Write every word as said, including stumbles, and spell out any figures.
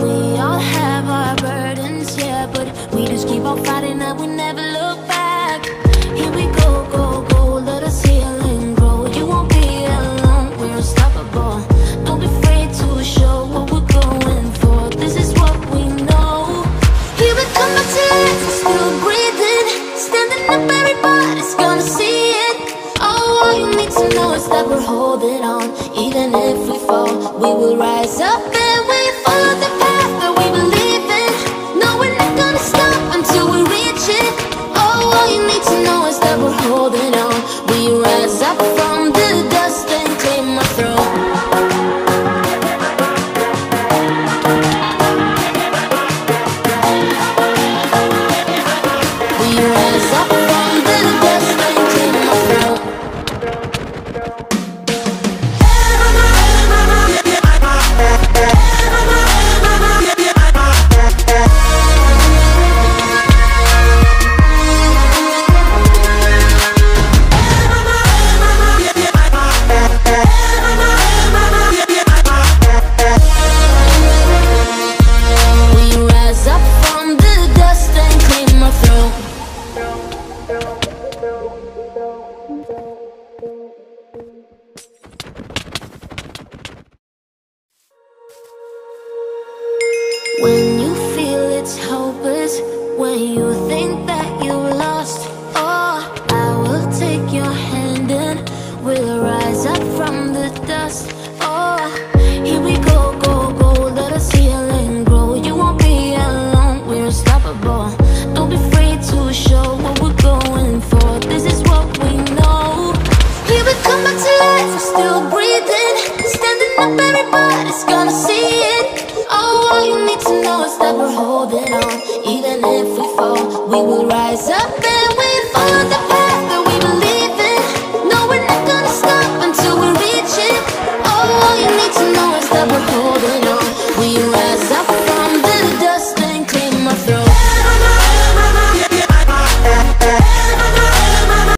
We all have our burdens, yeah, but we just keep on fighting and we never look back. Here we go, go, go, let us heal and grow. You won't be alone, we're unstoppable. Don't be afraid to show what we're going for. This is what we know. Here we come, my tears, we're still breathing. Standing up, everybody's gonna see it. Oh, all you need to know is that we're holding on. Even if we fall, we will rise up and we follow the path that we believe in. No, we're not gonna stop until we reach it. Oh, all you need to know is that we're holding on. We rise up from the dust and claim our throne.